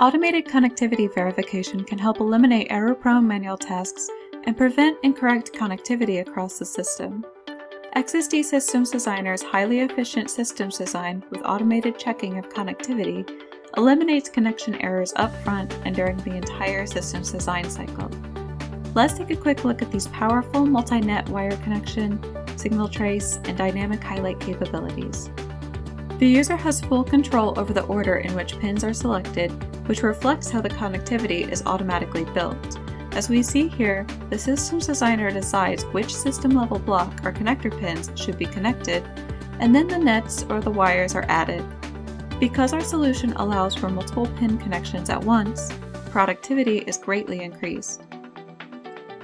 Automated connectivity verification can help eliminate error-prone manual tasks and prevent incorrect connectivity across the system. XSD Systems Designer's highly efficient systems design with automated checking of connectivity eliminates connection errors upfront and during the entire systems design cycle. Let's take a quick look at these powerful multi-net wire connection, signal trace, and dynamic highlight capabilities. The user has full control over the order in which pins are selected, which reflects how the connectivity is automatically built. As we see here, the systems designer decides which system-level block or connector pins should be connected, and then the nets or the wires are added. Because our solution allows for multiple pin connections at once, productivity is greatly increased.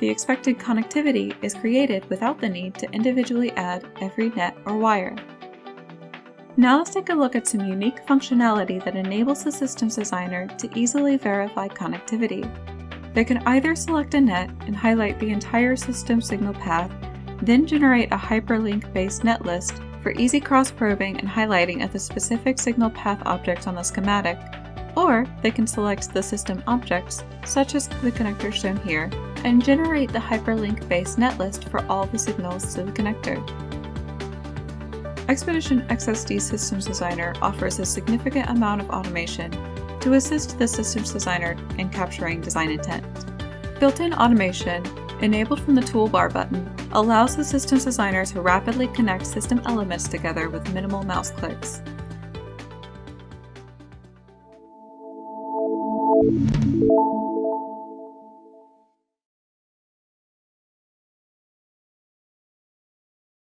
The expected connectivity is created without the need to individually add every net or wire. Now let's take a look at some unique functionality that enables the systems designer to easily verify connectivity. They can either select a net and highlight the entire system signal path, then generate a hyperlink-based net list for easy cross-probing and highlighting of the specific signal path objects on the schematic, or they can select the system objects, such as the connector shown here, and generate the hyperlink-based netlist for all the signals to the connector. Expedition XSD Systems Designer offers a significant amount of automation to assist the systems designer in capturing design intent. Built-in automation, enabled from the toolbar button, allows the systems designer to rapidly connect system elements together with minimal mouse clicks.